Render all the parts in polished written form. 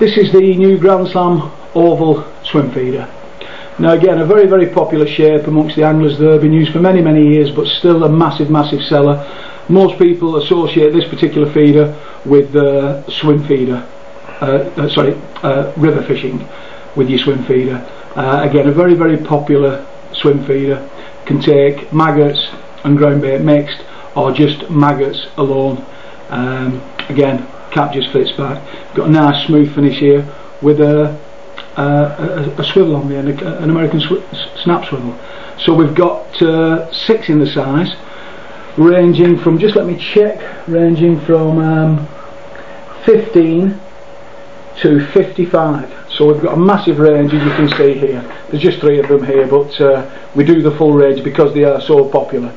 This is the new Grandeslam oval swim feeder. Now again, a very, very popular shape amongst the anglers there, been used for many, many years, but still a massive, massive seller. Most people associate this particular feeder with the swim feeder, river fishing with your swim feeder. Again, a very, very popular swim feeder. Can take maggots and ground bait mixed, or just maggots alone. Again, cap just fits back. Got a nice smooth finish here with a swivel on the end, an American snap swivel. So we've got six in the size, ranging from, just let me check, ranging from 15 to 55. So we've got a massive range, as you can see here. There's just three of them here, but we do the full range because they are so popular.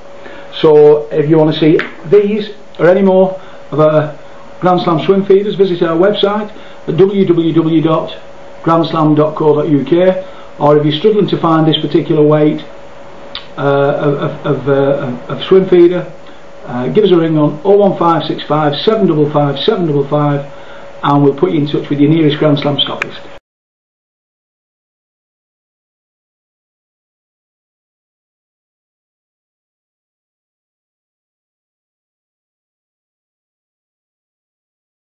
So if you want to see these or any more of our Grandeslam swim feeders, visit our website at www.grandeslam.co.uk, or if you're struggling to find this particular weight of swim feeder, give us a ring on 01565 755 755 and we'll put you in touch with your nearest Grandeslam stockist.